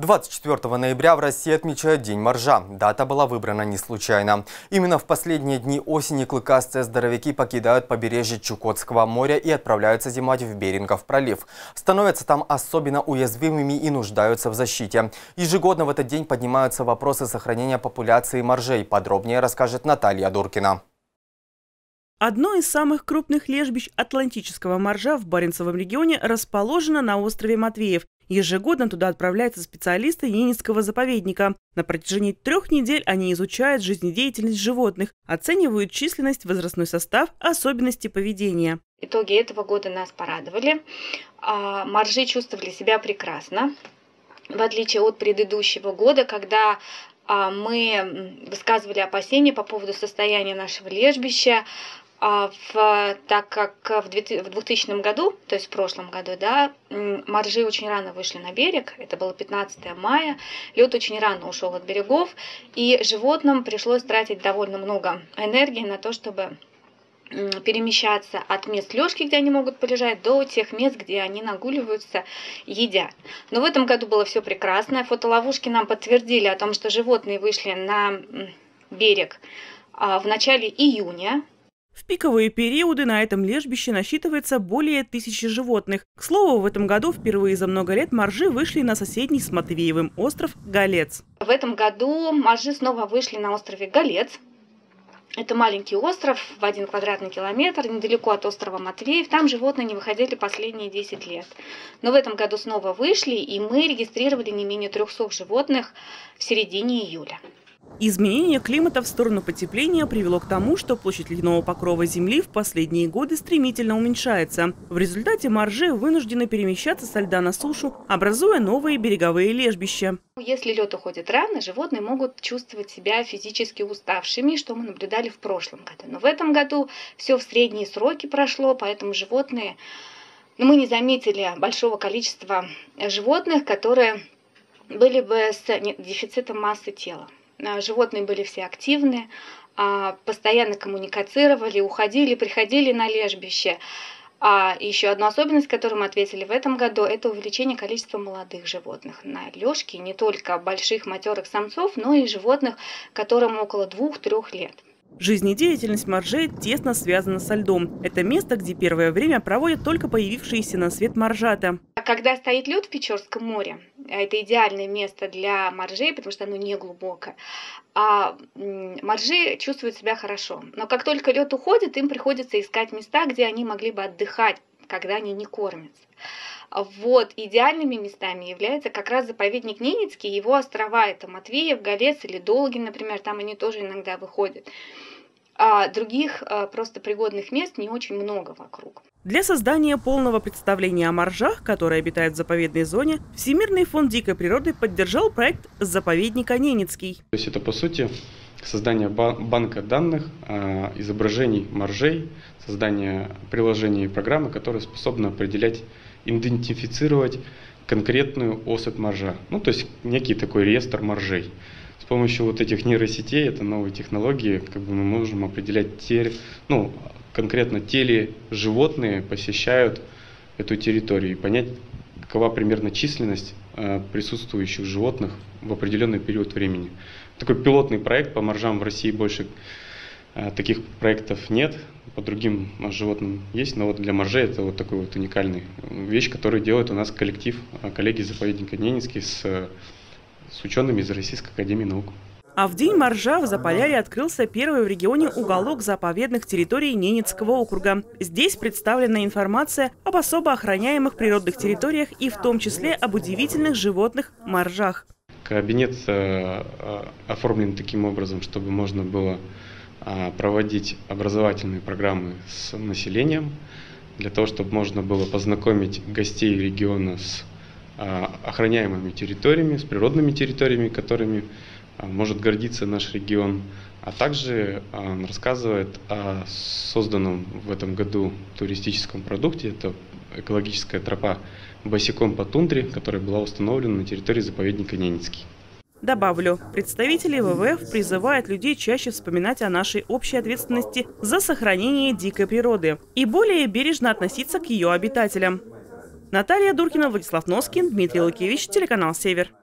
24 ноября в России отмечают День моржа. Дата была выбрана не случайно. Именно в последние дни осени клыкастые здоровяки покидают побережье Чукотского моря и отправляются зимать в Берингов пролив. Становятся там особенно уязвимыми и нуждаются в защите. Ежегодно в этот день поднимаются вопросы сохранения популяции моржей. Подробнее расскажет Наталья Дуркина. Одно из самых крупных лежбищ атлантического моржа в Баренцевом регионе расположено на острове Матвеев. Ежегодно туда отправляются специалисты Ненецкого заповедника. На протяжении 3 недель они изучают жизнедеятельность животных, оценивают численность, возрастной состав, особенности поведения. Итоги этого года нас порадовали. Моржи чувствовали себя прекрасно, в отличие от предыдущего года, когда мы высказывали опасения по поводу состояния нашего лежбища. Так как в 2000 году, то есть в прошлом году, моржи очень рано вышли на берег, это было 15 мая, лед очень рано ушел от берегов, и животным пришлось тратить довольно много энергии на то, чтобы перемещаться от мест лёжки, где они могут полежать, до тех мест, где они нагуливаются, едят. Но в этом году было все прекрасно. Фотоловушки нам подтвердили о том, что животные вышли на берег в начале июня. В пиковые периоды на этом лежбище насчитывается более 1000 животных. К слову, в этом году впервые за много лет моржи вышли на соседний с Матвеевым остров Голец. В этом году моржи снова вышли на острове Голец. Это маленький остров в 1 квадратный километр, недалеко от острова Матвеев. Там животные не выходили последние 10 лет. Но в этом году снова вышли, и мы регистрировали не менее 300 животных в середине июля. Изменение климата в сторону потепления привело к тому, что площадь ледяного покрова Земли в последние годы стремительно уменьшается. В результате моржи вынуждены перемещаться со льда на сушу, образуя новые береговые лежбища. Если лед уходит рано, животные могут чувствовать себя физически уставшими, что мы наблюдали в прошлом году. Но в этом году все в средние сроки прошло, поэтому животные... мы не заметили большого количества животных, которые были бы с дефицитом массы тела. Животные были все активны, постоянно коммуницировали, уходили, приходили на лежбище. А еще одну особенность, которую мы ответили в этом году, это увеличение количества молодых животных на лёжке, не только больших матерых самцов, но и животных, которым около 2-3 лет. Жизнедеятельность моржей тесно связана со льдом. Это место, где первое время проводят только появившиеся на свет моржата. Когда стоит лед в Печорском море, это идеальное место для моржей, потому что оно не глубокое, а моржи чувствуют себя хорошо. Но как только лед уходит, им приходится искать места, где они могли бы отдыхать, когда они не кормятся. Вот, идеальными местами является как раз заповедник Ненецкий, его острова, это Матвеев, Голец или Долгий, например, там они тоже иногда выходят. А других просто пригодных мест не очень много вокруг. Для создания полного представления о моржах, которые обитают в заповедной зоне, Всемирный фонд дикой природы поддержал проект заповедника Ненецкий. То есть это, по сути, создание банка данных, изображений моржей, создание приложений и программы, которые способны определять, идентифицировать конкретную особь моржа. Ну, то есть некий такой реестр моржей. С помощью вот этих нейросетей, это новые технологии, как бы мы можем определять конкретно те ли животные посещают эту территорию и понять, какова примерно численность присутствующих животных в определенный период времени. Такой пилотный проект по моржам в России больше таких проектов нет, по другим животным есть, но вот для моржей это вот такой вот уникальный вещь, которую делает у нас коллектив коллеги заповедника Ненецкий с учеными из Российской Академии наук. А в день моржа в Заполярье открылся первый в регионе уголок заповедных территорий Ненецкого округа. Здесь представлена информация об особо охраняемых природных территориях и в том числе об удивительных животных моржах. Кабинет оформлен таким образом, чтобы можно было проводить образовательные программы с населением, для того, чтобы можно было познакомить гостей региона с охраняемыми территориями, с природными территориями, которыми может гордиться наш регион, а также рассказывает о созданном в этом году туристическом продукте. Это экологическая тропа «Босиком по тундре», которая была установлена на территории заповедника Ненецкий. Добавлю, представители ВВФ призывают людей чаще вспоминать о нашей общей ответственности за сохранение дикой природы и более бережно относиться к ее обитателям. Наталья Дуркина, Владислав Носкин, Дмитрий Лукевич, телеканал «Север».